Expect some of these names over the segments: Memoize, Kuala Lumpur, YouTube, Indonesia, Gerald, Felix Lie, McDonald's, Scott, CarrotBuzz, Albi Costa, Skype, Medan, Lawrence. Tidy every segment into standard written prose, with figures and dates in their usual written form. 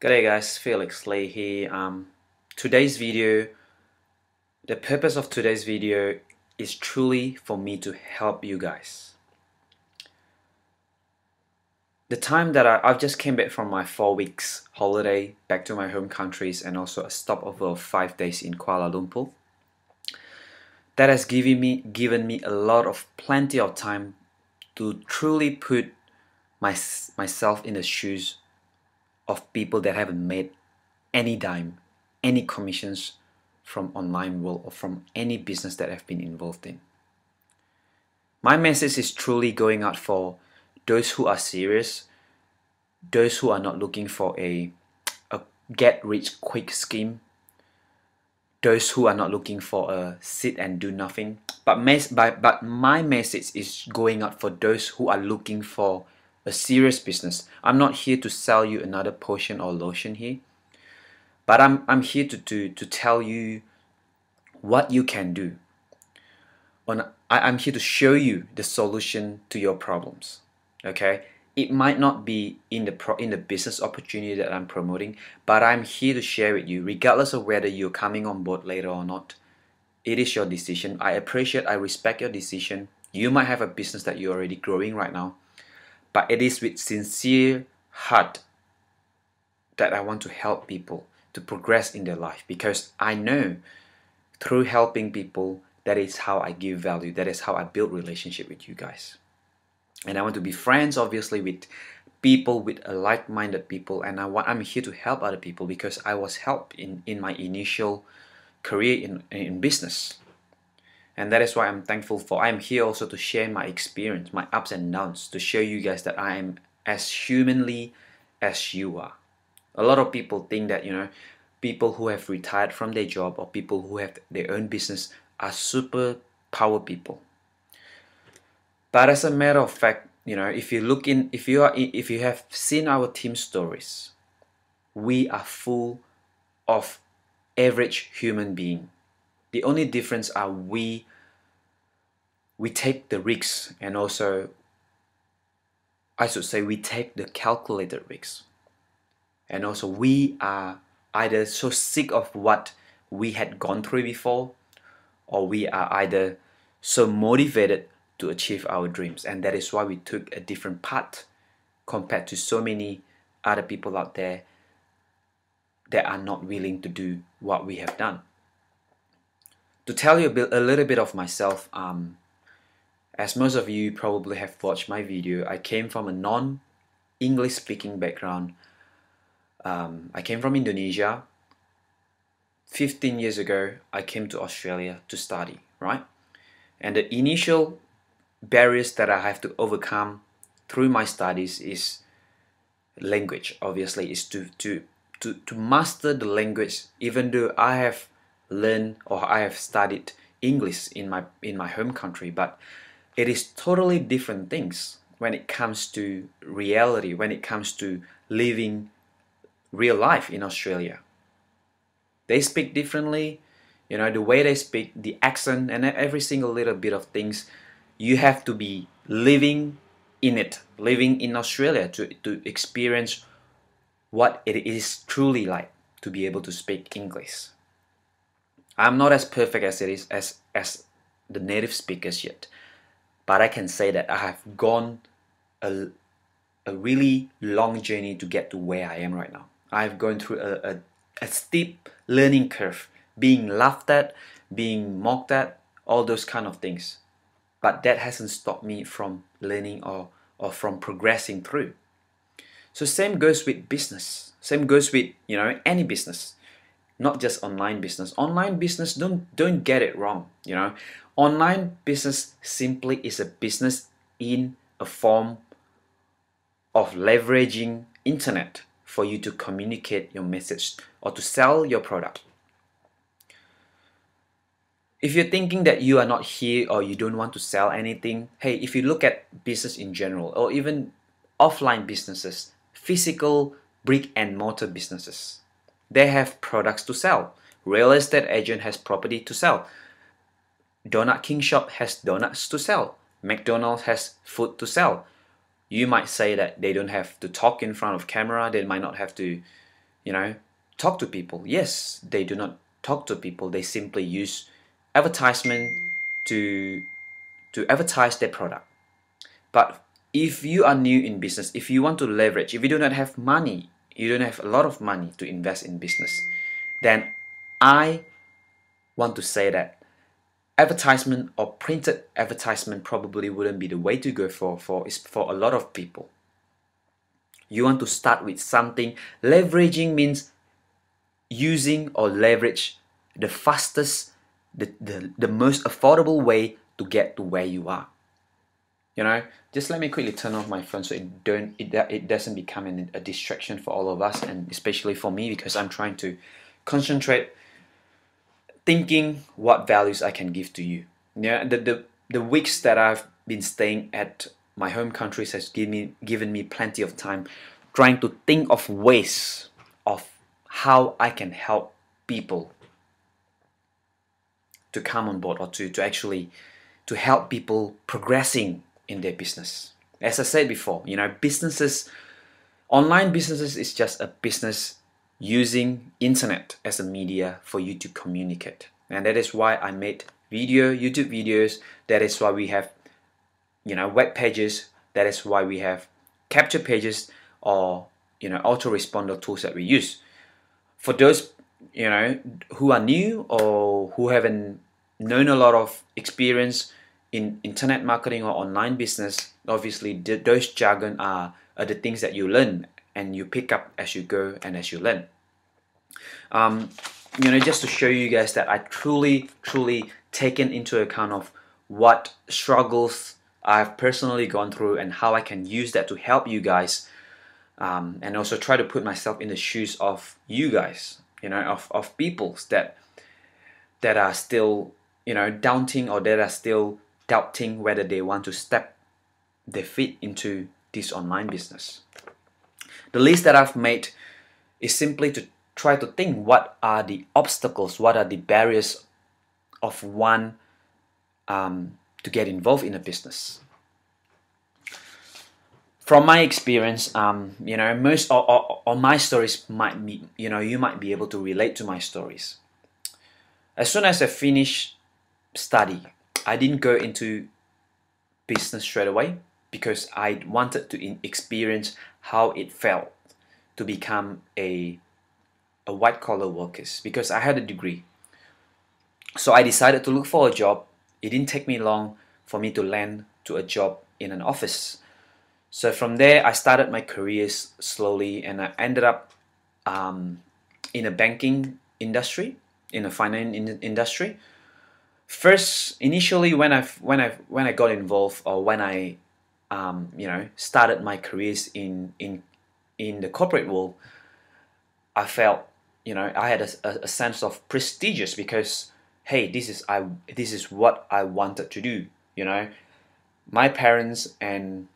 G'day guys, Felix Lie here. Today's video, the purpose of today's video is truly for me to help you guys. The time that I've just came back from my 4 weeks holiday back to my home countries and also a stopover of 5 days in Kuala Lumpur. That has given me a lot of plenty of time to truly put myself in the shoes of people that haven't made any dime, any commissions from online world or from any business that I've been involved in. My message is truly going out for those who are serious, those who are not looking for a get-rich-quick scheme, those who are not looking for a sit-and-do-nothing. But my message is going out for those who are looking for a serious business. I'm not here to sell you another potion or lotion here, but I'm here to tell you what you can do. I'm here to show you the solution to your problems. Okay, it might not be in the business opportunity that I'm promoting, but I'm here to share with you, regardless of whether you're coming on board later or not. It is your decision. I respect your decision. You might have a business that you're already growing right now, but it is with sincere heart that I want to help people to progress in their life, because I know through helping people, that is how I give value, that is how I build relationship with you guys. And I want to be friends, obviously, with people, with like-minded people, and I'm here to help other people because I was helped in my initial career in business. And that is why I'm thankful for. I'm here also to share my experience, my ups and downs, to show you guys that I am as humanly as you are. A lot of people think that, you know, people who have retired from their job or people who have their own business are super power people. But as a matter of fact, you know, if you have seen our team stories, we are full of average human beings. The only difference are we take the risks, and also I should say we take the calculated risks. And also we are either so sick of what we had gone through before, or we are either so motivated to achieve our dreams. And that is why we took a different path compared to so many other people out there that are not willing to do what we have done. To tell you a little bit of myself, as most of you probably have watched my video, I came from a non-English speaking background. I came from Indonesia. 15 years ago, I came to Australia to study, right? And the initial barriers that I have to overcome through my studies is language, obviously, is to master the language, even though I have learned or I have studied English in my home country, but it is totally different things when it comes to reality, when it comes to living real life in Australia. They speak differently, you know, the way they speak, the accent, and every single little bit of things. You have to be living in it, living in Australia to experience what it is truly like to be able to speak English. I'm not as perfect as it is as the native speakers yet, but I can say that I have gone a really long journey to get to where I am right now. I've gone through a steep learning curve, being laughed at, being mocked at, all those kind of things. But that hasn't stopped me from learning or from progressing through. So same goes with business. Same goes with, you know, any business. Not just online business. Online business, don't get it wrong, you know. Online business simply is a business in a form of leveraging internet for you to communicate your message or to sell your product. If you're thinking that you are not here or you don't want to sell anything, hey, if you look at business in general or even offline businesses, physical brick and mortar businesses, they have products to sell. Real estate agent has property to sell. Donut King shop has donuts to sell. McDonald's has food to sell. You might say that they don't have to talk in front of camera. They might not have to you know, talk to people. Yes, they do not talk to people. They simply use advertisement to advertise their product. But if you are new in business, if you want to leverage, if you do not have money, you don't have a lot of money to invest in business, then I want to say that advertisement or printed advertisement probably wouldn't be the way to go for a lot of people. You want to start with something. Leveraging means using or leverage the fastest, the most affordable way to get to where you are. You know, just let me quickly turn off my phone so it doesn't become a distraction for all of us, and especially for me, because I'm trying to concentrate, thinking what values I can give to you. Yeah, the weeks that I've been staying at my home countries has given me plenty of time trying to think of ways of how I can help people to come on board, or to help people progressing in their business. As I said before, you know, businesses, online businesses is just a business using internet as a media for you to communicate. And that is why I made YouTube videos. That is why we have, you know, web pages. That is why we have capture pages, or, you know, autoresponder tools that we use. For those, you know, who are new or who haven't known a lot of experience in internet marketing or online business, obviously those jargon are the things that you learn and you pick up as you go and as you learn. You know, just to show you guys that I truly taken into account of what struggles I've personally gone through and how I can use that to help you guys, and also try to put myself in the shoes of you guys, you know, of people that are still, you know, doubting, or that are still doubting whether they want to step their feet into this online business. The list that I've made is simply to try to think what are the obstacles, what are the barriers of one to get involved in a business. From my experience, you know, most or my stories might be, you know, you might be able to relate to my stories. As soon as I finished study, I didn't go into business straight away because I wanted to experience how it felt to become a white-collar worker, because I had a degree. So I decided to look for a job. It didn't take me long for me to land to a job in an office. So from there, I started my careers slowly, and I ended up in a banking industry, in a finance industry. First, initially, when I got involved, or when I you know, started my careers in the corporate world, I felt, you know, I had a sense of prestigious, because hey, this is what I wanted to do. You know, my parents and,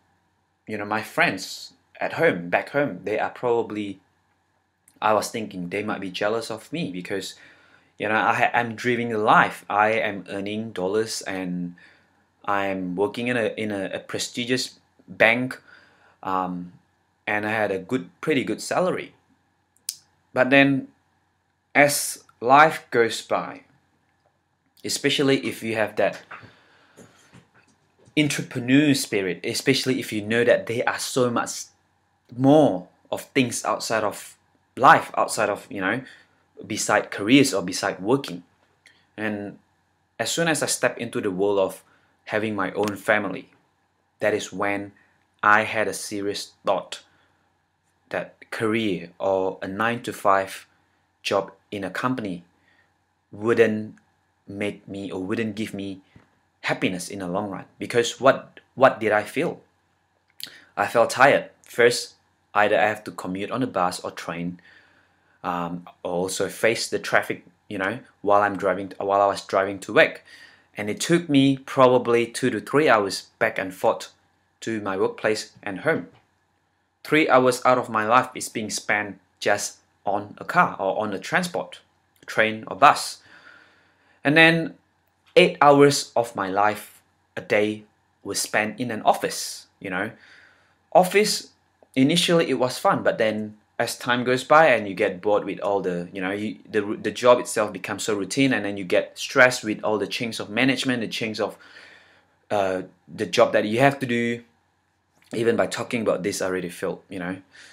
you know, my friends at home, back home, they are probably, I was thinking, they might be jealous of me because, you know, I am living the life. I am earning dollars and I am working in a prestigious bank, and I had a pretty good salary. But then, as life goes by, especially if you have that entrepreneur spirit, especially if you know that there are so much more of things outside of life, outside of, you know, beside careers or beside working. And as soon as I stepped into the world of having my own family, that is when I had a serious thought that career or a 9-to-5 job in a company wouldn't make me, or wouldn't give me happiness in the long run. Because what did I feel? I felt tired. First, either I have to commute on a bus or train, or also face the traffic, you know, while I was driving to work. And it took me probably 2 to 3 hours back and forth to my workplace and home. 3 hours out of my life is being spent just on a car or on a transport, train or bus. And then 8 hours of my life a day was spent in an office. You know, office, initially it was fun, but then as time goes by and you get bored with all the, the job itself becomes so routine, and then you get stressed with all the change of management, the change of the job that you have to do. Even by talking about this, I already felt,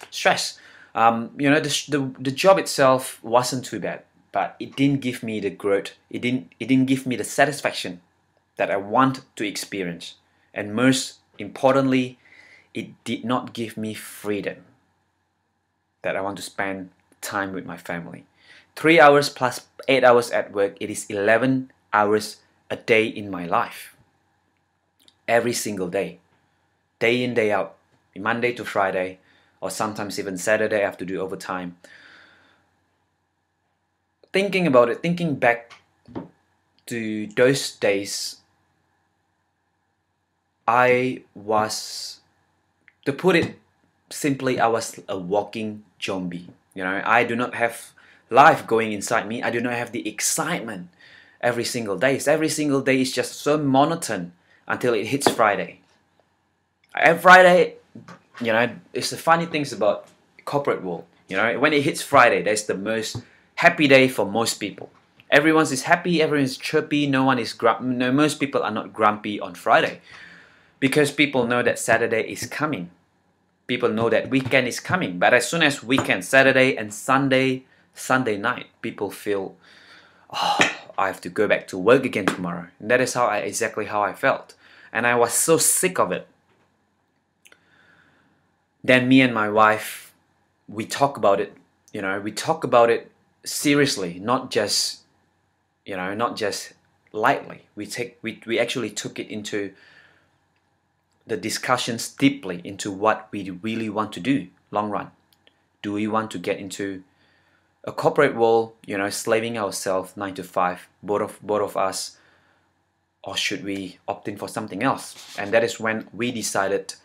stress. The job itself wasn't too bad, but it didn't give me the growth. It didn't give me the satisfaction that I want to experience. And most importantly, it did not give me freedom that I want to spend time with my family. 3 hours plus 8 hours at work, it is 11 hours a day in my life. Every single day. Day in, day out. Monday to Friday, or sometimes even Saturday I have to do overtime. Thinking about it, thinking back to those days, I was, to put it simply, I was a walking zombie. I do not have life going inside me. I do not have the excitement every single day. Every single day is just so monotone until it hits Friday. Every Friday, it's the funny things about corporate world. When it hits Friday, that's the most happy day for most people. Everyone's is happy, everyone's chirpy, no one is grumpy. No, most people are not grumpy on Friday because people know that Saturday is coming. People know that weekend is coming, but as soon as weekend, Saturday and Sunday night, people feel, oh, I have to go back to work again tomorrow. And that is exactly how I felt. And I was so sick of it. Then me and my wife, we talk about it, we talk about it seriously, not just, not just lightly. We actually took it into the discussions deeply into what we really want to do long run. Do we want to get into a corporate world, slaving ourselves 9 to 5, both of us, or should we opt in for something else? And that is when we decided,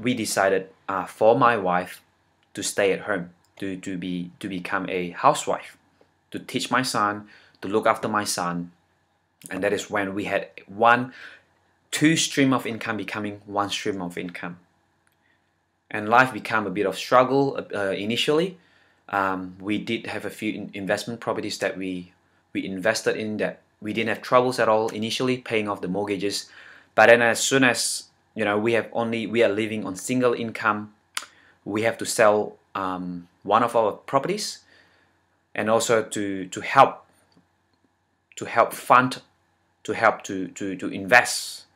we decided for my wife to stay at home, to become a housewife, to teach my son, to look after my son. And that is when we had two stream of income becoming one stream of income, and life became a bit of struggle initially. We did have a few investment properties that we invested in that we didn't have troubles at all initially paying off the mortgages, but then as soon as we are living on single income, we have to sell one of our properties, and also to help invest,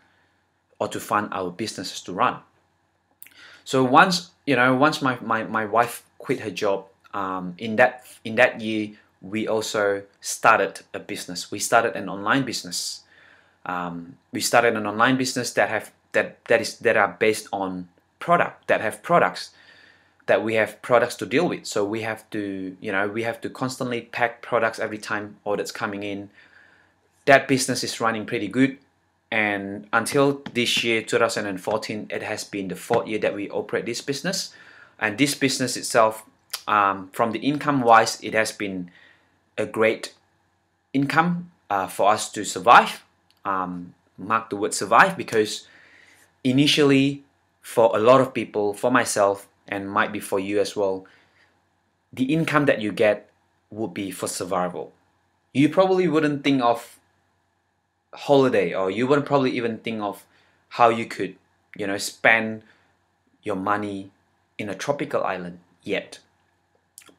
or to fund our businesses to run. So once my wife quit her job, in that year we also started a business. We started an online business. We started an online business that are based on product, that have products, that we have products to deal with. So we have to constantly pack products every time orders coming in. That business is running pretty good. And until this year, 2014, it has been the 4th year that we operate this business. And this business itself, from the income-wise, it has been a great income for us to survive. Mark the word survive, because initially, for a lot of people, for myself, and might be for you as well, the income that you get would be for survival. You probably wouldn't think of holiday, or you wouldn't probably even think of how you could spend your money in a tropical island yet,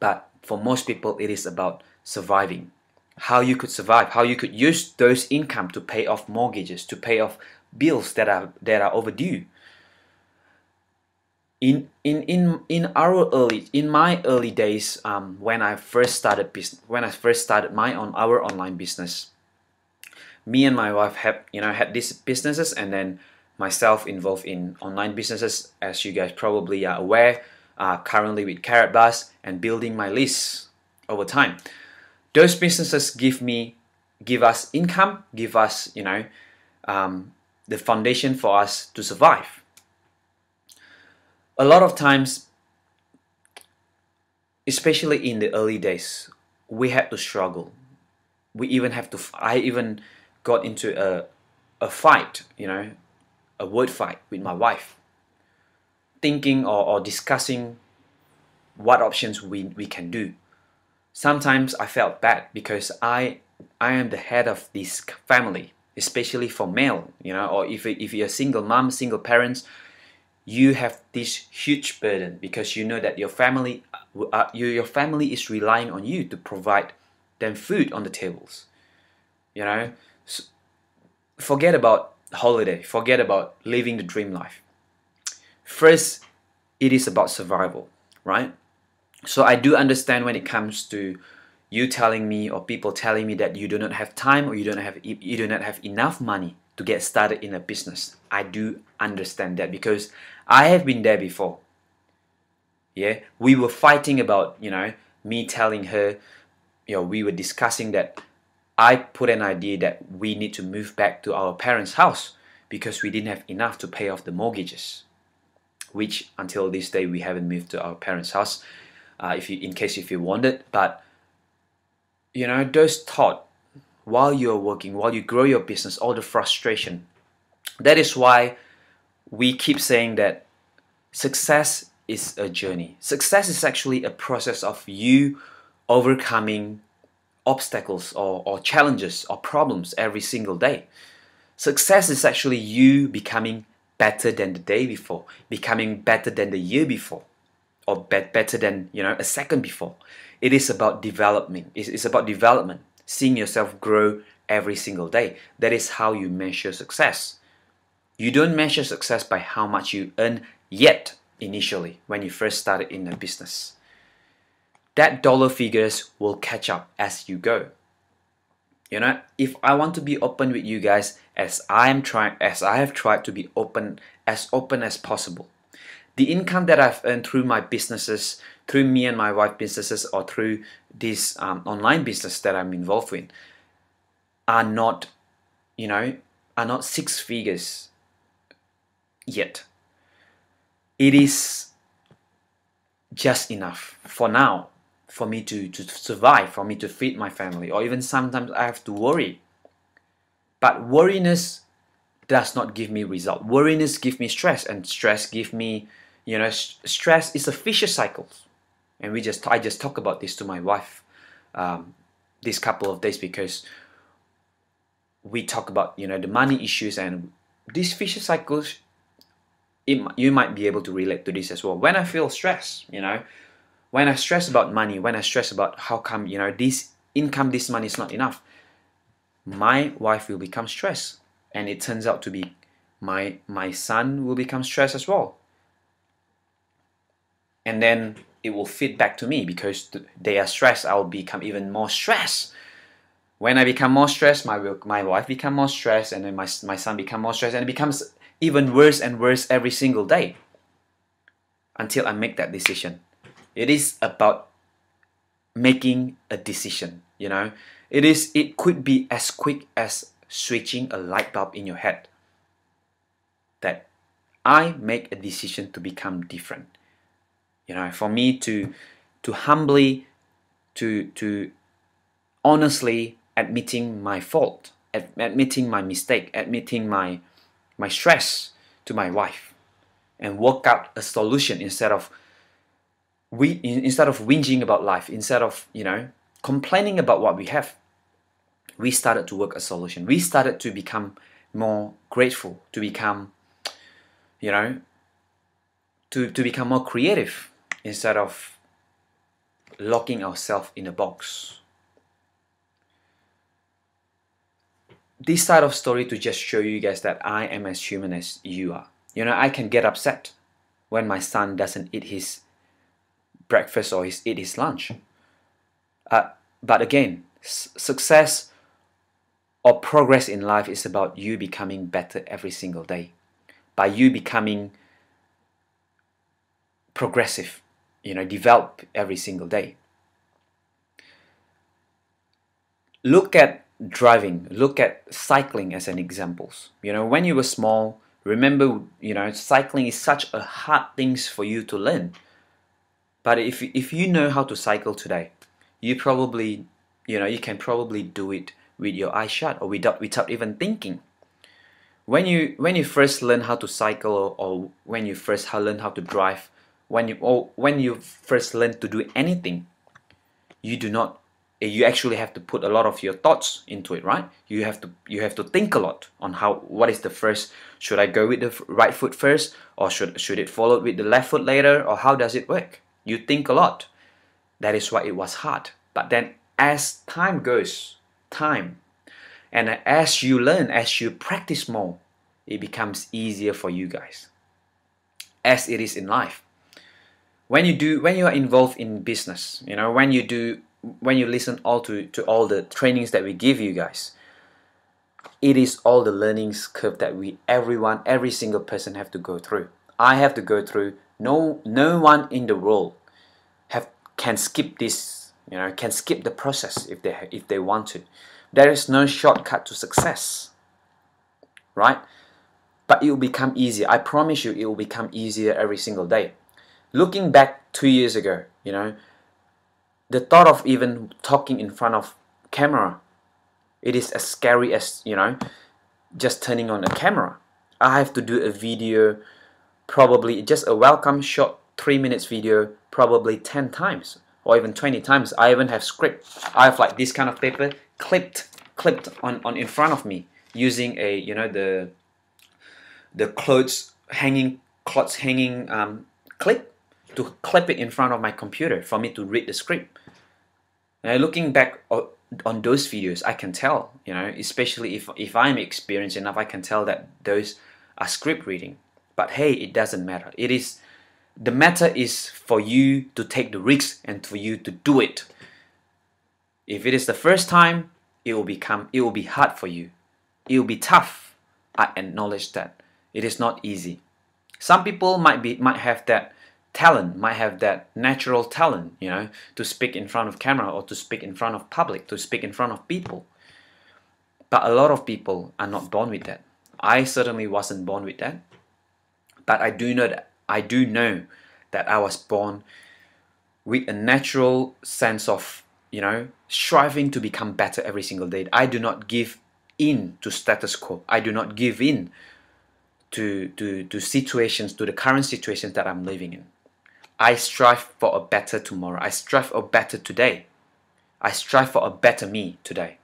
but for most people it is about surviving, how you could survive, how you could use those income to pay off mortgages, to pay off bills that are overdue. In my early days, when I first started our online business, me and my wife had these businesses, and then myself involved in online businesses, as you guys probably are aware, currently with CarrotBuzz and building my list over time. Those businesses give us income, give us the foundation for us to survive. A lot of times, especially in the early days, we had to struggle. I even got into a fight, a word fight with my wife, thinking or discussing what options we can do. Sometimes I felt bad because I am the head of this family, especially for male, you know, or if you're a single mom, single parents, you have this huge burden because you know that your family is relying on you to provide them food on the tables, you know. So forget about holiday, forget about living the dream life. First, it is about survival, right? So I do understand when it comes to you telling me or people telling me that you do not have time or you do not have enough money to get started in a business. I do understand that because I have been there before. Yeah, we were fighting about, you know, me telling her, you know, we were discussing that I put an idea that we need to move back to our parents' house because we didn't have enough to pay off the mortgages, which until this day we haven't moved to our parents' house. In case you wondered, but you know, those thoughts while you're working, while you grow your business, all the frustration. That is why we keep saying that success is a journey. Success is actually a process of you overcoming obstacles or challenges or problems every single day. Success is actually you becoming better than the day before, becoming better than the year before, or better than, you know, a second before. It is about development. It's about development, seeing yourself grow every single day. That is how you measure success. You don't measure success by how much you earn yet initially when you first started in a business. That dollar figures will catch up as you go. You know, if I want to be open with you guys, as I have tried to be open as possible, the income that I've earned through my businesses, through me and my wife businesses, or through this online business that I'm involved in, are not, you know, are not six figures yet. It is just enough for now, for me to survive, for me to feed my family, or even sometimes I have to worry. But worriness does not give me result. Worriness gives me stress, and stress gives me, you know, stress is a vicious cycle. And I just talk about this to my wife this couple of days, because we talk about, you know, the money issues and these vicious cycles. You might be able to relate to this as well. When I feel stress, you know, when I stress about money, when I stress about how come, you know, this income, this money is not enough, my wife will become stressed, and it turns out to be my son will become stressed as well, and then it will feed back to me because they are stressed. I'll become even more stressed. When I become more stressed, my wife become more stressed, and then my son become more stressed, and it becomes even worse and worse every single day until I make that decision. It is about making a decision, you know. It could be as quick as switching a light bulb in your head, that I make a decision to become different. You know, for me to humbly, to honestly admitting my fault, admitting my mistake, admitting my stress to my wife, and work out a solution instead of whinging about life, instead of, you know, complaining about what we have. We started to work a solution. We started to become more grateful, to become, you know, to become more creative instead of locking ourselves in a box. This side of story to just show you guys that I am as human as you are. You know, I can get upset when my son doesn't eat his breakfast or eat his lunch. But again, success or progress in life is about you becoming better every single day, by you becoming progressive, you know, develop every single day. Look at driving, look at cycling as an example. You know, when you were small, remember, you know, cycling is such a hard thing for you to learn. But if you know how to cycle today, you probably, you know, you can probably do it with your eyes shut or without even thinking. When you first learn how to cycle, or when you first learn how to drive, when you first learn to do anything, you actually have to put a lot of your thoughts into it, right? You have to think a lot on what is the first, should I go with the right foot first, or should it follow with the left foot later, or how does it work? You think a lot. That is why it was hard. But then as time goes, and as you learn, as you practice more, it becomes easier for you guys. As it is in life. When you are involved in business, you know, when you listen to all the trainings that we give you guys, it is all the learning curve that every single person have to go through. I have to go through. No one in the world can skip this, you know, can skip the process if they want to. There is no shortcut to success, right? But it will become easier. I promise you, it will become easier every single day. Looking back 2 years ago, you know, the thought of even talking in front of camera, it is as scary as, you know, just turning on a camera. I have to do a video, probably just a welcome shot, 3 minutes video, probably 10 times or even 20 times. I even have script. I have like this kind of paper clipped on in front of me, using a, you know, the clothes hanging clip, to clip it in front of my computer for me to read the script. Now, looking back on those videos, I can tell, you know, especially if I'm experienced enough, I can tell that those are script reading. But hey, it doesn't matter. The matter is for you to take the risks and for you to do it. If it is the first time, it will be hard for you. It will be tough. I acknowledge that. It is not easy. Some people might have that talent, might have that natural talent, you know, to speak in front of camera or to speak in front of public, to speak in front of people. But a lot of people are not born with that. I certainly wasn't born with that. But I do know that I was born with a natural sense of, you know, striving to become better every single day. I do not give in to status quo. I do not give in to situations, to the current situations that I'm living in. I strive for a better tomorrow. I strive for a better today. I strive for a better me today.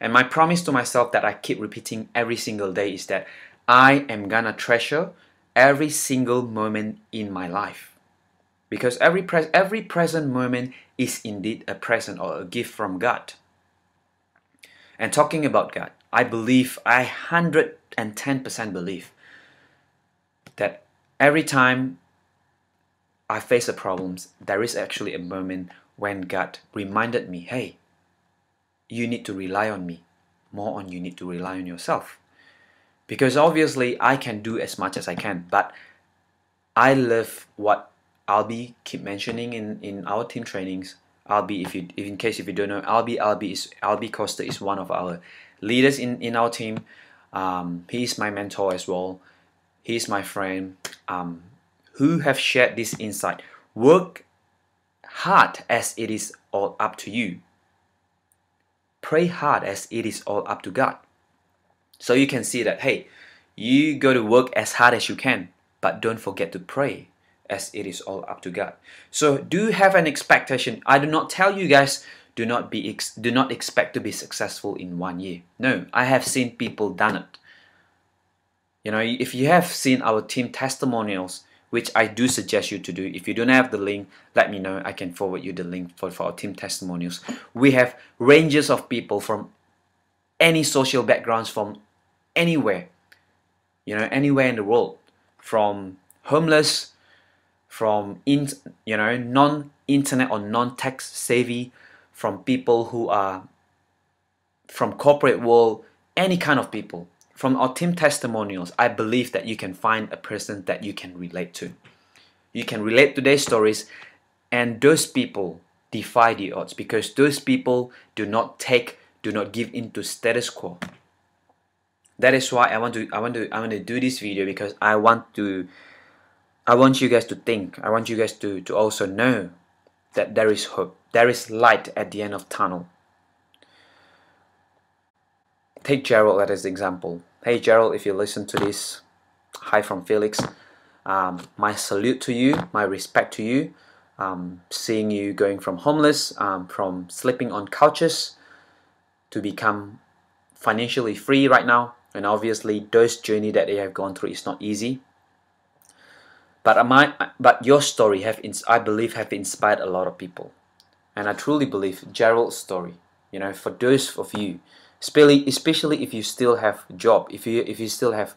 And my promise to myself that I keep repeating every single day is that I am gonna treasure every single moment in my life. Because every present moment is indeed a present or a gift from God. And talking about God, I believe, I 110% believe that every time I face a problem, there is actually a moment when God reminded me, hey, you need to rely on me. More on you need to rely on yourself. Because obviously I can do as much as I can, but I love what Albi keep mentioning in our team trainings. Albi, in case you don't know, Albi Costa is one of our leaders in our team. He is my mentor as well. He is my friend, who have shared this insight. Work hard as it is all up to you. Pray hard as it is all up to God. So you can see that, hey, you go to work as hard as you can, but don't forget to pray as it is all up to God. So do have an expectation. I do not tell you guys, do not expect to be successful in 1 year. No, I have seen people done it. You know, if you have seen our team testimonials, which I do suggest you to do. If you don't have the link, let me know. I can forward you the link for our team testimonials. We have ranges of people from any social backgrounds, from anywhere, you know, anywhere in the world, from homeless, from you know, non-internet or non-tech savvy, from people who are from corporate world, any kind of people. From our team testimonials, I believe that you can find a person that you can relate to. You can relate to their stories, and those people defy the odds because those people do not give in to status quo. That is why I want to do this video, because I want you guys to think. I want you guys to also know that there is hope. There is light at the end of tunnel. Take Gerald as an example. Hey Gerald, if you listen to this, hi from Felix. My salute to you, my respect to you, seeing you going from homeless, from sleeping on couches to become financially free right now. And obviously those journey that they have gone through is not easy, but your story I believe have inspired a lot of people. And I truly believe Gerald's story, you know, for those of you, especially if you still have a job, if you still have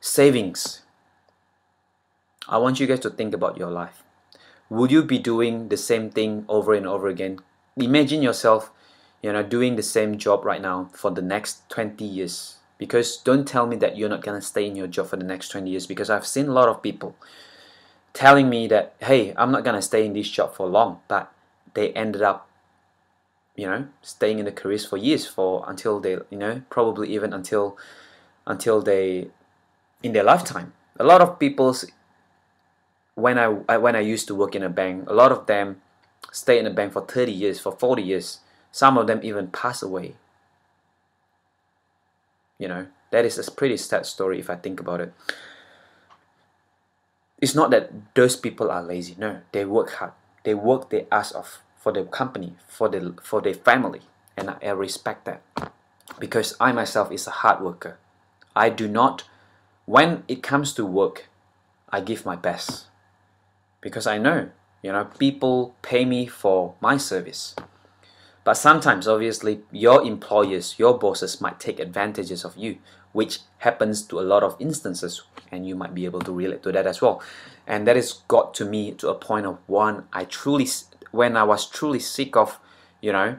savings, I want you guys to think about your life. Would you be doing the same thing over and over again? Imagine yourself, you know, doing the same job right now for the next 20 years. Because don't tell me that you're not going to stay in your job for the next 20 years. Because I've seen a lot of people telling me that, hey, I'm not going to stay in this job for long. But they ended up, you know, staying in the careers for years, until they, you know, probably even until they, in their lifetime. A lot of people's, when I used to work in a bank, a lot of them stay in a bank for 30 years, for 40 years. Some of them even pass away. You know, that is a pretty sad story if I think about it. It's not that those people are lazy. No, they work hard. They work their ass off for their company, for their family. And I respect that. Because I myself is a hard worker. I do not, when it comes to work, I give my best. Because I know, you know, people pay me for my service. But sometimes, obviously, your employers, your bosses might take advantages of you, which happens to a lot of instances, and you might be able to relate to that as well. And that has got to me to a point of one, when I was truly sick of, you know,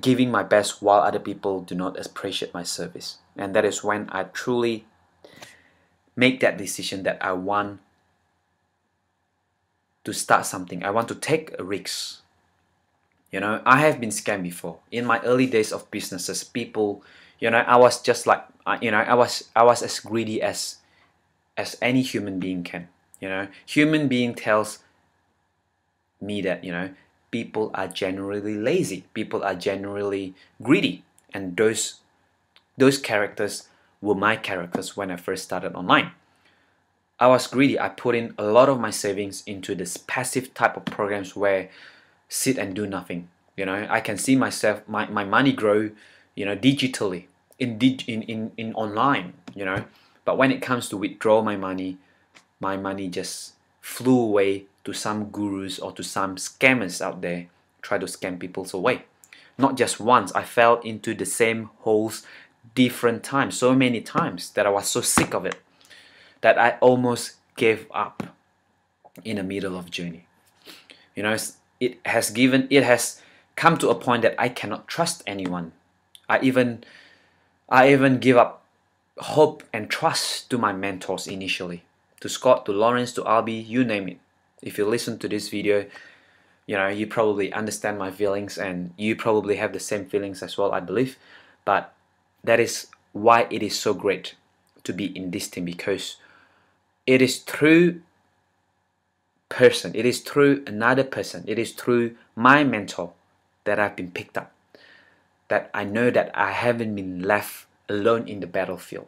giving my best while other people do not appreciate my service. And that is when I truly make that decision that I want to start something. I want to take a risk. You know, I have been scammed before. In my early days of businesses, people, you know, I was just like, you know, I was as greedy as any human being can. You know, human being tells me that, you know, people are generally lazy. People are generally greedy. And those characters were my characters when I first started online. I was greedy. I put in a lot of my savings into this passive type of programs where sit and do nothing. You know, I can see myself, my money grow, you know, digitally in online, you know. But when it comes to withdraw my money just flew away to some gurus or to some scammers out there try to scam people away. Not just once, I fell into the same holes different times, so many times that I was so sick of it that I almost gave up in the middle of journey. You know, it has come to a point that I cannot trust anyone. I even give up hope and trust to my mentors initially, to Scott, to Lawrence, to Albi, you name it. If you listen to this video, you know, you probably understand my feelings, and you probably have the same feelings as well, I believe. But that is why it is so great to be in this team, because it is through person, it is through another person, it is through my mentor that I've been picked up, that I know that I haven't been left alone in the battlefield.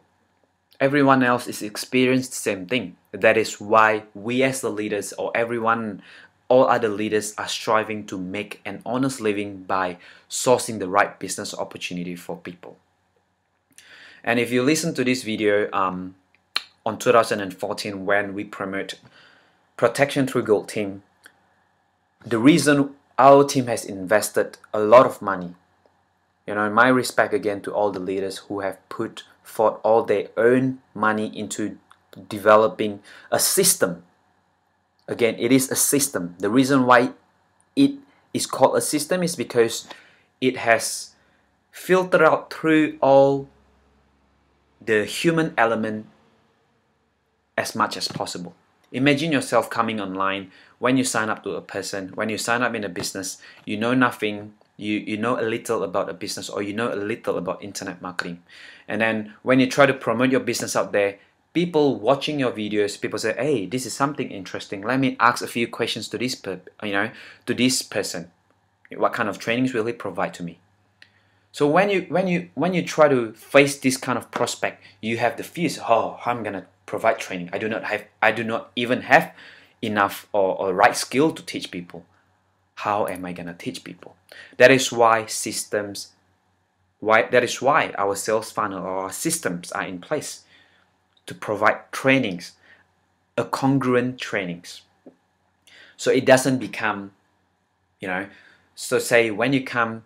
Everyone else is experienced the same thing. That is why we as the leaders, or everyone, all other leaders, are striving to make an honest living by sourcing the right business opportunity for people. And if you listen to this video on 2014 when we promote Protection Through Gold team, the reason our team has invested a lot of money, you know, my respect again to all the leaders who have put forth all their own money into developing a system. Again, it is a system. The reason why it is called a system is because it has filtered out through all the human element as much as possible. Imagine yourself coming online, when you sign up to a person, when you sign up in a business, you know nothing, you know a little about a business, or you know a little about internet marketing. And then when you try to promote your business out there, people watching your videos, people say, hey, this is something interesting. Let me ask a few questions to this person. What kind of trainings will he provide to me? So when you try to face this kind of prospect, you have the fears, oh, I'm gonna provide training. I do not even have enough or right skill to teach people. How am I gonna teach people? That is why systems, that is why our sales funnel or our systems are in place to provide trainings, a congruent trainings. So it doesn't become, you know, so say when you come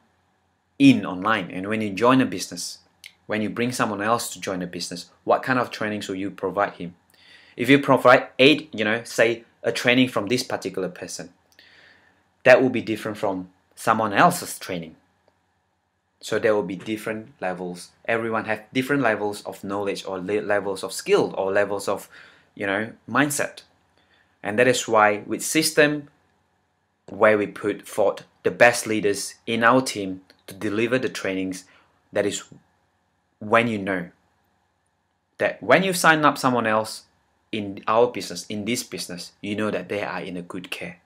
in online and when you join a business, when you bring someone else to join a business, what kind of trainings will you provide him? If you provide a training from this particular person, that will be different from someone else's training. So there will be different levels. Everyone has different levels of knowledge or levels of skill or levels of, you know, mindset. And that is why with system, where we put forth the best leaders in our team to deliver the trainings, that is when you know that when you sign up someone else in our business, in this business, you know that they are in a good care.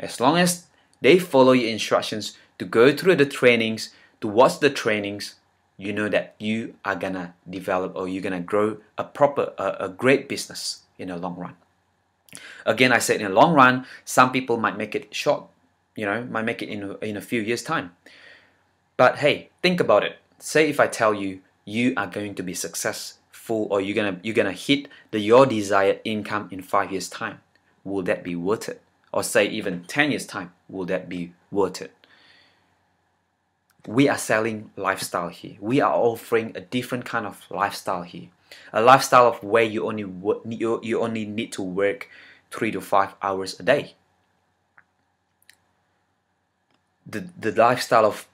As long as they follow your instructions to go through the trainings, to watch the trainings, you know that you are gonna develop or you're gonna grow a proper, a great business in the long run. Again, I said in the long run, some people might make it short, you know, might make it in a few years' time. But hey, think about it. Say if I tell you, you are going to be successful or you're gonna hit your desired income in 5 years' time. Will that be worth it? Or say even 10 years' time, will that be worth it? We are selling lifestyle here. We are offering a different kind of lifestyle here. A lifestyle of where you only need to work 3 to 5 hours a day. The lifestyle of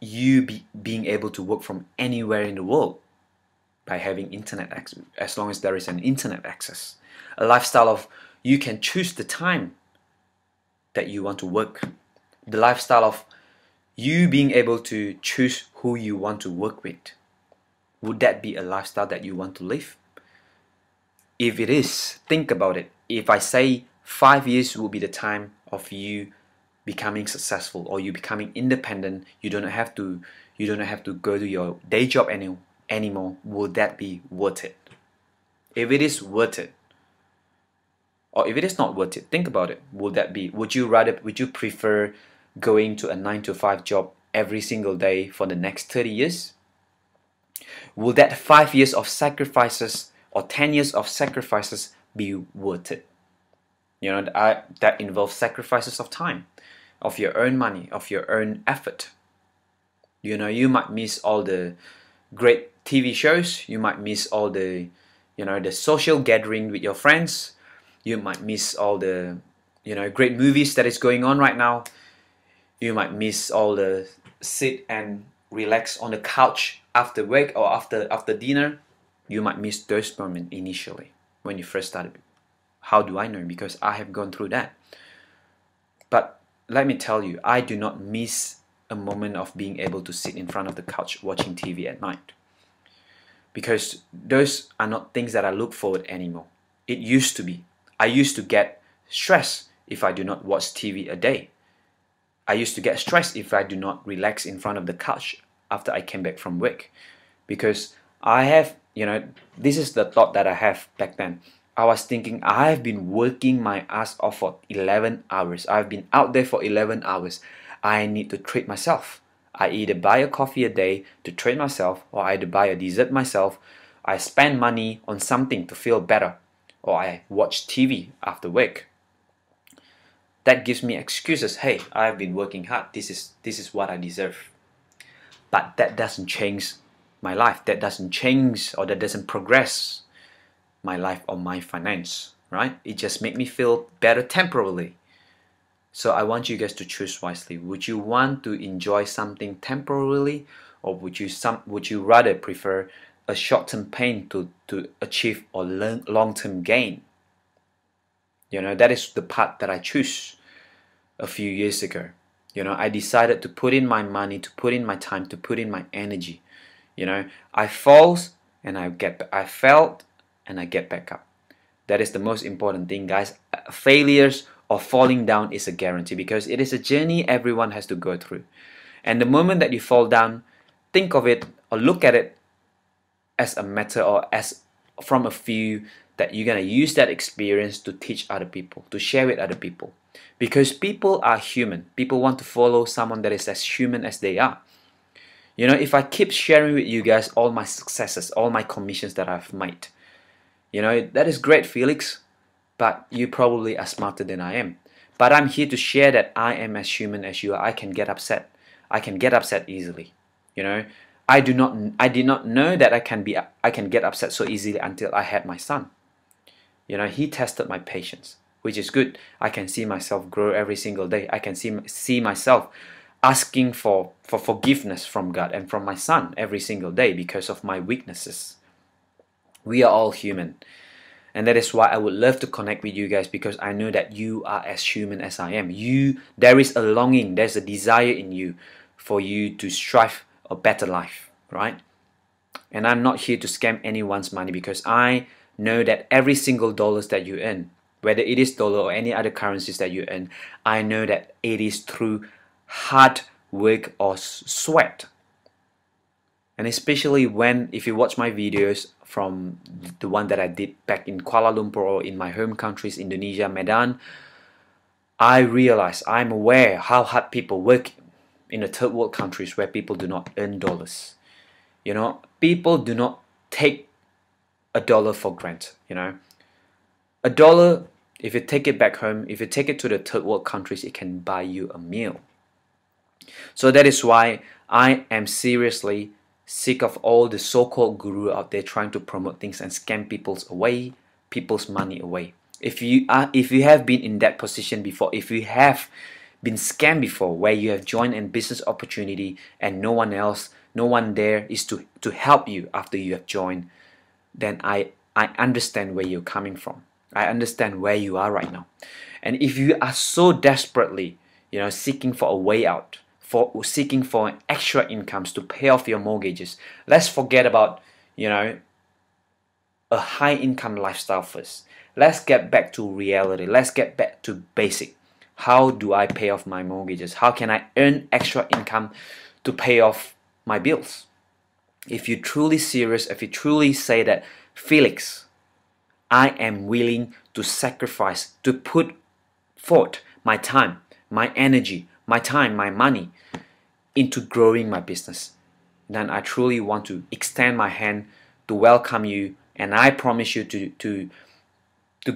you being able to work from anywhere in the world by having internet access, as long as there is an internet access. A lifestyle of you can choose the time that you want to work. The lifestyle of you being able to choose who you want to work with. Would that be a lifestyle that you want to live? If it is, think about it. If I say 5 years will be the time of you becoming successful or you becoming independent, you don't have to go to your day job anymore, will that be worth it? If it is worth it, or if it is not worth it, think about it. Would you prefer going to a 9-to-5 job every single day for the next 30 years? Will that 5 years of sacrifices or 10 years of sacrifices be worth it? You know, that involves sacrifices of time, of your own money, of your own effort. You know, you might miss all the great TV shows, you might miss all the, you know, the social gathering with your friends. You might miss all the, you know, great movies that is going on right now. You might miss all the sit and relax on the couch after work or after dinner. You might miss those moments initially when you first started. How do I know? Because I have gone through that. But let me tell you, I do not miss a moment of being able to sit in front of the couch watching TV at night. Because those are not things that I look forward anymore. It used to be. I used to get stressed if I do not watch TV a day. I used to get stressed if I do not relax in front of the couch after I came back from work. Because I have, you know, this is the thought that I have back then. I was thinking, I have been working my ass off for 11 hours. I've been out there for 11 hours. I need to treat myself. I either buy a coffee a day to treat myself, or I either buy a dessert myself. I spend money on something to feel better, or I watch TV after work. That gives me excuses. Hey, I've been working hard. This is what I deserve. But that doesn't change my life. That doesn't change, or that doesn't progress my life or my finance, right? It just makes me feel better temporarily. So I want you guys to choose wisely. Would you want to enjoy something temporarily, or would you rather prefer a short-term pain to achieve or long-term gain? You know, that is the part that I choose a few years ago. You know, I decided to put in my money, to put in my time, to put in my energy. You know, I fell and I get back up. That is the most important thing, guys. Failures or falling down is a guarantee, because it is a journey everyone has to go through. And the moment that you fall down, think of it or look at it as a matter, or as from a few that you're going to use that experience to teach other people, to share with other people. Because people are human. People want to follow someone that is as human as they are. You know, if I keep sharing with you guys all my successes, all my commissions that I've made, you know, that is great, Felix, but you probably are smarter than I am. But I'm here to share that I am as human as you are. I can get upset. I can get upset easily. You know, I did not know that I can get upset so easily until I had my son. You know, he tested my patience, which is good. I can see myself grow every single day. I can see myself asking for forgiveness from God and from my son every single day because of my weaknesses. We are all human. And that is why I would love to connect with you guys, because I know that you are as human as I am. There is a longing, there's a desire in you for you to strive a better life, right? And I'm not here to scam anyone's money, because I know that every single dollar that you earn, whether it is dollar or any other currencies that you earn, I know that it is through hard work or sweat. And especially if you watch my videos from the one that I did back in Kuala Lumpur or in my home countries, Indonesia, Medan, I realize, I'm aware how hard people work in the third world countries where people do not earn dollars. You know, people do not take a dollar for granted, you know. A dollar, if you take it back home, if you take it to the third world countries, it can buy you a meal. So that is why I am seriously sick of all the so-called guru out there trying to promote things and scam people's money away. If you have been in that position before, if you have been scammed before, where you have joined a business opportunity and no one there is to help you after you have joined, then I understand where you're coming from. I understand where you are right now. And if you are so desperately, you know, seeking for a way out, seeking for extra incomes to pay off your mortgages, let's forget about, you know, a high income lifestyle first. Let's get back to reality. Let's get back to basic. How do I pay off my mortgages? How can I earn extra income to pay off my bills? If you're truly serious, if you truly say that, Felix, I am willing to sacrifice, to put forth my time, my energy, my money into growing my business, then I truly want to extend my hand to welcome you, and I promise you to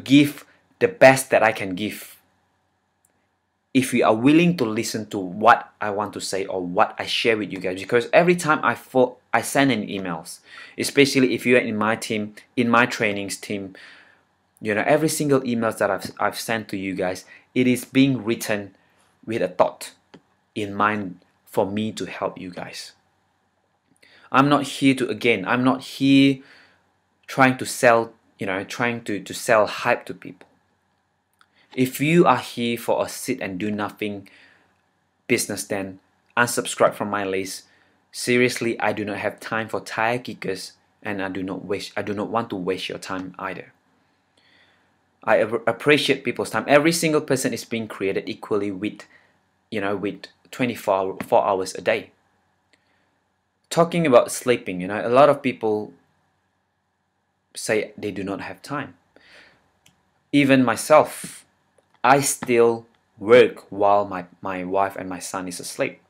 give the best that I can give. If you are willing to listen to what I want to say or what I share with you guys, because every time I send in emails, especially if you are in my team, in my trainings team, you know, every single email that I've sent to you guys, it is being written with a thought in mind for me to help you guys. I'm not here trying to sell, you know, trying to sell hype to people. If you are here for a sit and do nothing business, then unsubscribe from my list. Seriously, I do not have time for tire kickers, and I do not want to waste your time either. I appreciate people's time. Every single person is being created equally with, you know, with 24 hours a day. Talking about sleeping, you know, a lot of people say they do not have time. Even myself, I still work while my wife and my son is asleep.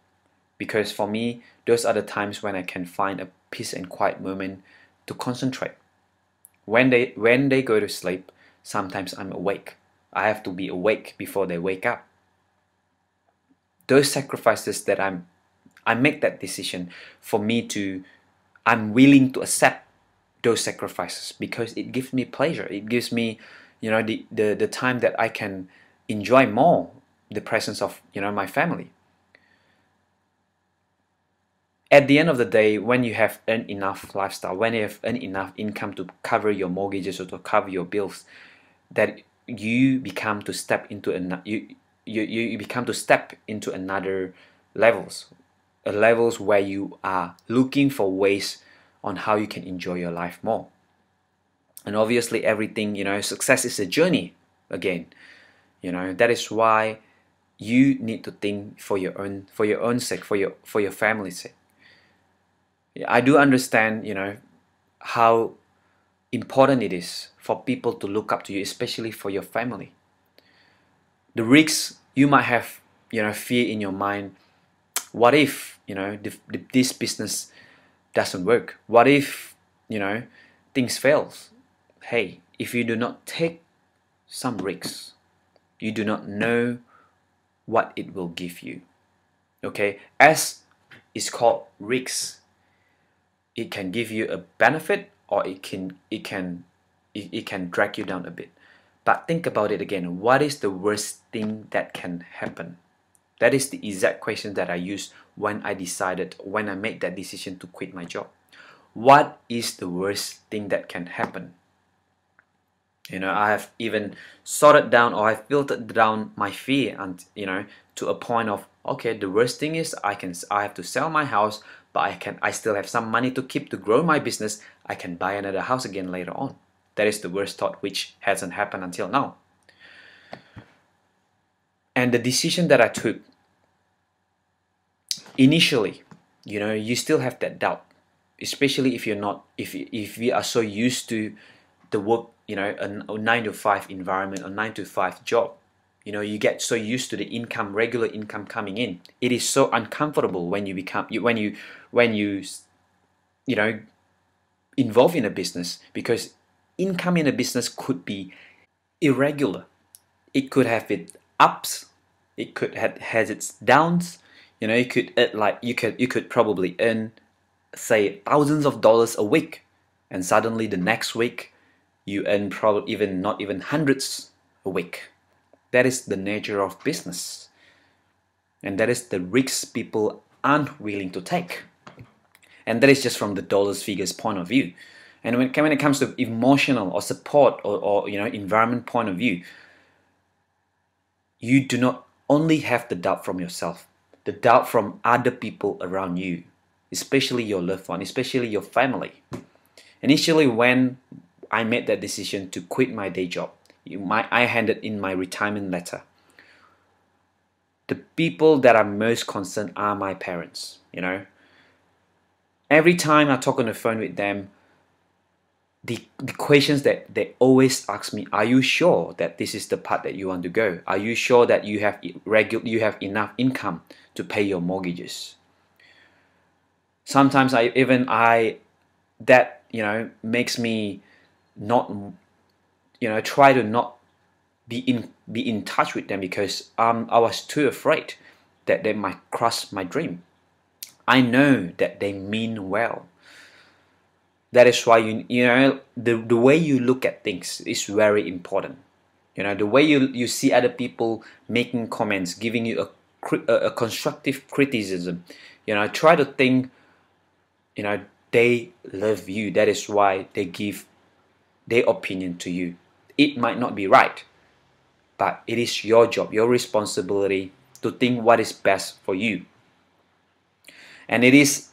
Because for me, those are the times when I can find a peace and quiet moment to concentrate. When they go to sleep, sometimes I'm awake. I have to be awake before they wake up. Those sacrifices that I make that decision for me to, I'm willing to accept those sacrifices because it gives me pleasure. It gives me, you know, the time that I can enjoy more the presence of, you know, my family. At the end of the day, when you have earned enough lifestyle, when you have earned enough income to cover your mortgages or to cover your bills, that you become to step into another levels, levels where you are looking for ways on how you can enjoy your life more. And obviously, everything, you know, success is a journey. Again, you know, that is why you need to think for your own sake, for your family's sake. I do understand, you know, how important it is for people to look up to you, especially for your family. The risks you might have, fear in your mind. What if, this business doesn't work? What if, things fails? Hey, if you do not take some risks, you do not know what it will give you. Okay, as it's called risks. It can give you a benefit, or it can drag you down a bit. But think about it again. What is the worst thing that can happen? That is the exact question that I used when I decided, when I made that decision to quit my job. What is the worst thing that can happen? I have even sorted down, or I filtered down my fear, and to a point of, okay, the worst thing is I have to sell my house, but I still have some money to keep to grow my business. I can buy another house again later on. That is the worst thought, which hasn't happened until now. And the decision that I took initially, you still have that doubt, especially if you're not, if we are so used to the work, a 9-to-5 environment, a 9-to-5 job. You get so used to the income, regular income coming in. It is so uncomfortable when you become, when you involved in a business, because income in a business could be irregular. It could have its ups. It could has its downs. You could probably earn, say, thousands of dollars a week, and suddenly the next week you earn probably not even hundreds a week. That is the nature of business, and that is the risks people aren't willing to take. And that is just from the dollars figures point of view. And when it comes to emotional or support or environment point of view, you do not only have the doubt from yourself, the doubt from other people around you, especially your loved one, especially your family. Initially, when I made that decision to quit my day job, I handed in my retirement letter. The people that are most concerned are my parents. Every time I talk on the phone with them, the questions that they always ask me: are you sure that this is the path that you want to go? Are you sure that you have enough income to pay your mortgages? Sometimes that makes me not, try to not be in touch with them, because I was too afraid that they might crush my dream. I know that they mean well. That is why the way you look at things is very important. The way you see other people making comments, giving you a constructive criticism. Try to think. They love you. That is why they give their opinion to you. It might not be right, but it is your job, your responsibility to think what is best for you. And it is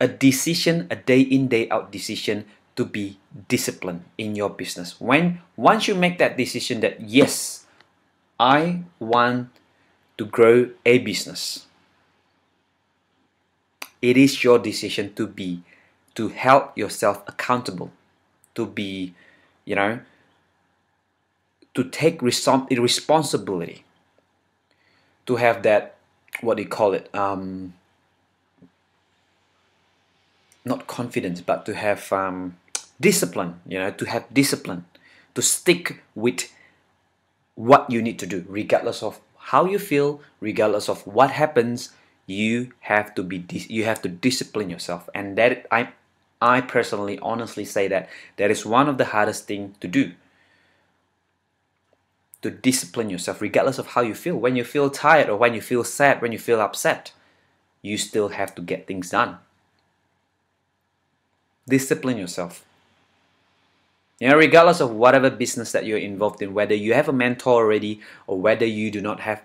a decision, a day in, day out decision to be disciplined in your business. Once you make that decision that, yes, I want to grow a business, it is your decision to help yourself accountable, to be, to take responsibility, to have that, not confidence, but to have discipline, to stick with what you need to do, regardless of how you feel, regardless of what happens. You have to discipline yourself. And that, I personally honestly say that is one of the hardest thing to do. To discipline yourself regardless of how you feel. When you feel tired, or when you feel sad, when you feel upset, you still have to get things done. Discipline yourself. Regardless of whatever business that you're involved in, whether you have a mentor already, or whether you do not have,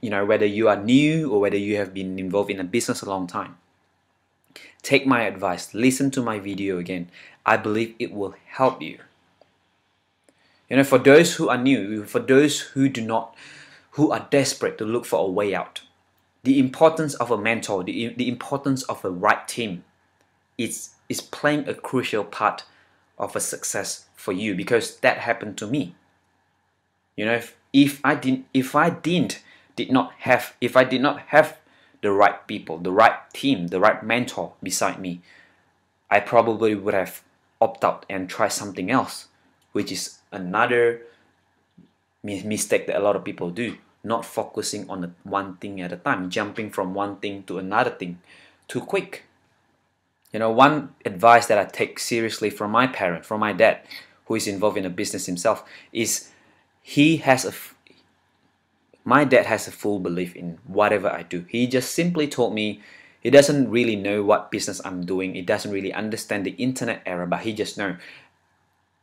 whether you are new, or whether you have been involved in a business a long time. Take my advice. Listen to my video again. I believe it will help you. For those who are new, for those who are desperate to look for a way out, the importance of a mentor, the importance of a right team, is playing a crucial part of a success for you, because that happened to me. You know, if I did not have the right people, the right team, the right mentor beside me, I probably would have opted out and tried something else, which is another mistake that a lot of people do, not focusing on one thing at a time, jumping from one thing to another thing too quick. You know, one advice that I take seriously from my parent, from my dad, who is involved in a business himself, is my dad has a full belief in whatever I do. He just simply told me he doesn't really know what business I'm doing. He doesn't really understand the internet era, but he just knows.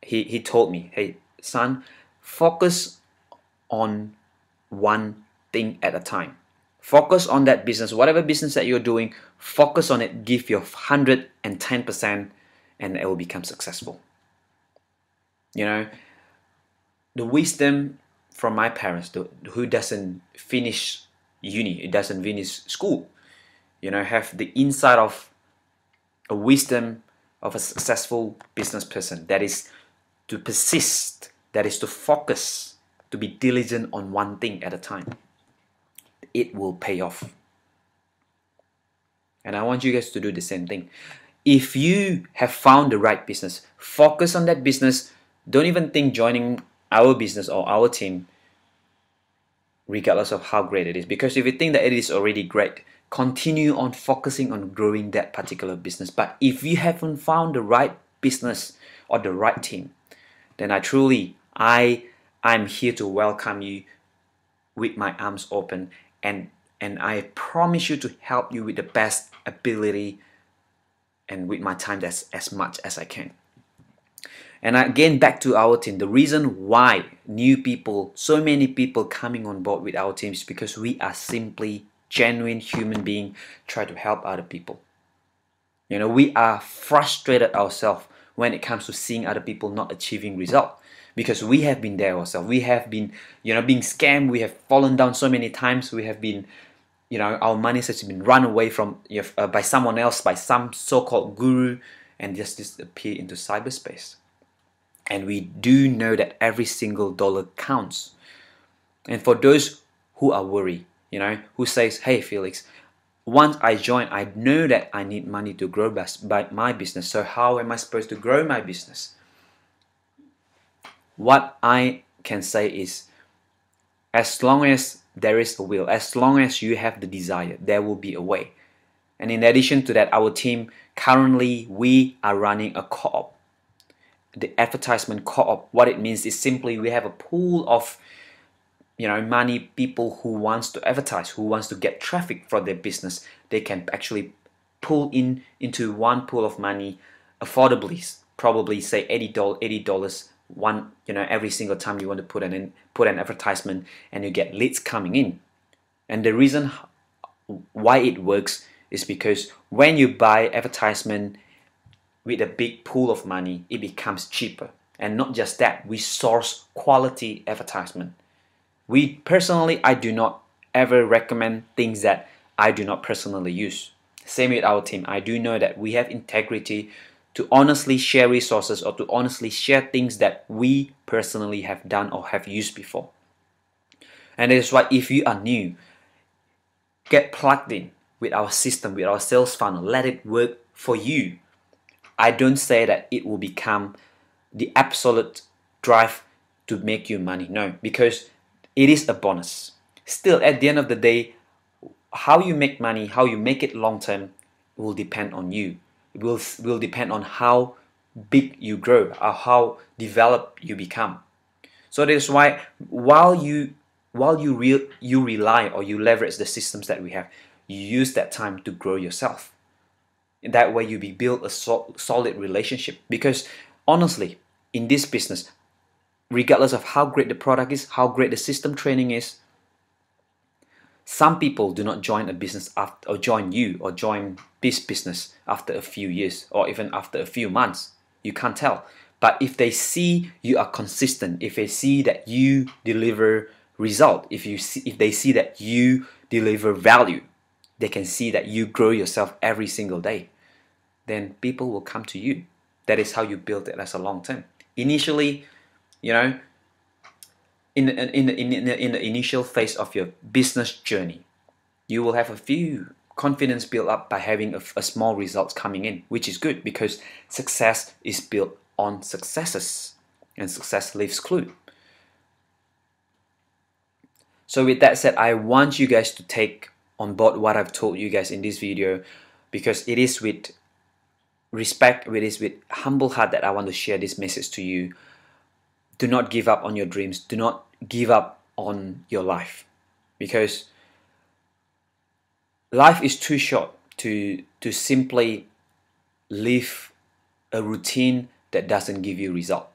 He told me, hey, son, focus on one thing at a time. Focus on that business, whatever business that you're doing, focus on it, give your 110%, and it will become successful. You know, the wisdom from my parents, who doesn't finish uni, it doesn't finish school, you know, have the insight of a wisdom of a successful business person. That is to persist, that is to focus, to be diligent on one thing at a time. It will pay off. And I want you guys to do the same thing. If you have found the right business, focus on that business. Don't even think joining our business or our team, regardless of how great it is. Because if you think that it is already great, continue on focusing on growing that particular business. But if you haven't found the right business or the right team, then I'm here to welcome you with my arms open. And I promise you to help you with the best ability and with my time as much as I can. And again, back to our team. The reason why new people, so many people coming on board with our team is because we are simply genuine human beings trying to help other people. You know, we are frustrated ourselves when it comes to seeing other people not achieving results. Because we have been there ourselves. We have been, you know, being scammed. We have fallen down so many times. We have been, you know, our money has been run away from by someone else, by some so-called guru, and just disappear into cyberspace. And we do know that every single dollar counts. And for those who are worried, you know, who says, hey Felix, once I join, I know that I need money to grow my business. So how am I supposed to grow my business? What I can say is, as long as there is a will, as long as you have the desire, there will be a way. And in addition to that, our team, currently we are running a co-op. The advertisement co-op, what it means is simply we have a pool of, you know, money, people who wants to advertise, who wants to get traffic for their business. They can actually pull in into one pool of money affordably, probably say $80 one, you know, every single time you want to put an advertisement, and you get leads coming in. And the reason why it works is because when you buy advertisement with a big pool of money, it becomes cheaper. And not just that, we source quality advertisement. We personally, I do not ever recommend things that I do not personally use. Same with our team. I do know that we have integrity to honestly share resources, or to honestly share things that we personally have done or have used before. And that is why if you are new, get plugged in with our system, with our sales funnel. Let it work for you. I don't say that it will become the absolute drive to make you money. No, because it is a bonus. Still, at the end of the day, how you make money, how you make it long term, will depend on you. Will depend on how big you grow, or how developed you become. So that's why while you rely or you leverage the systems that we have, you use that time to grow yourself. In that way, you build a solid relationship. Because honestly, in this business, regardless of how great the product is, how great the system training is, some people do not join a business after, or join you, or join this business after a few years, or even after a few months. You can't tell. But if they see you are consistent, if they see that you deliver result, if they see that you deliver value, they can see that you grow yourself every single day, then people will come to you. that is how you build it as a long term. Initially, you know, in the initial phase of your business journey, you will have a few confidence built up by having a small results coming in, which is good because success is built on successes and success leaves clue. So with that said, I want you guys to take on board what I've told you guys in this video, because it is with respect, it is with humble heart that I want to share this message to you. Do not give up on your dreams. Do not give up on your life, because life is too short to simply live a routine that doesn't give you result.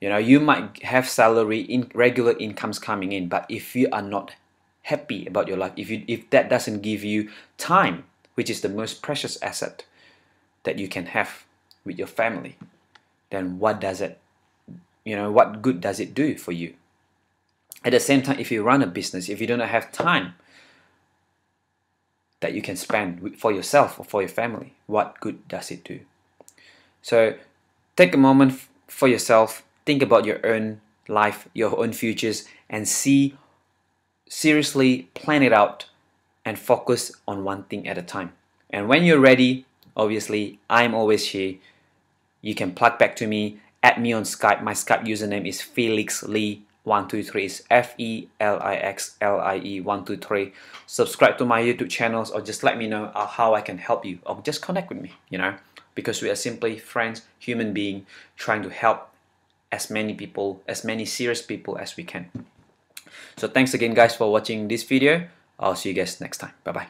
You know, you might have salary, in regular incomes coming in, but if you are not happy about your life, if that doesn't give you time, which is the most precious asset that you can have with your family, then what does it, you know, what good does it do for you? At the same time, if you run a business, if you don't have time that you can spend for yourself or for your family, what good does it do? So take a moment for yourself, think about your own life, your own futures, and see, seriously plan it out and focus on one thing at a time. And when you're ready, obviously, I'm always here. You can plug back to me, add me on Skype. My Skype username is Felix Lie 123, is FELIX LIE 123. Subscribe to my YouTube channels, or just let me know how I can help you, or just connect with me, you know, because we are simply friends, human being, trying to help as many people, as many serious people as we can. So thanks again guys for watching this video. I'll see you guys next time. Bye bye.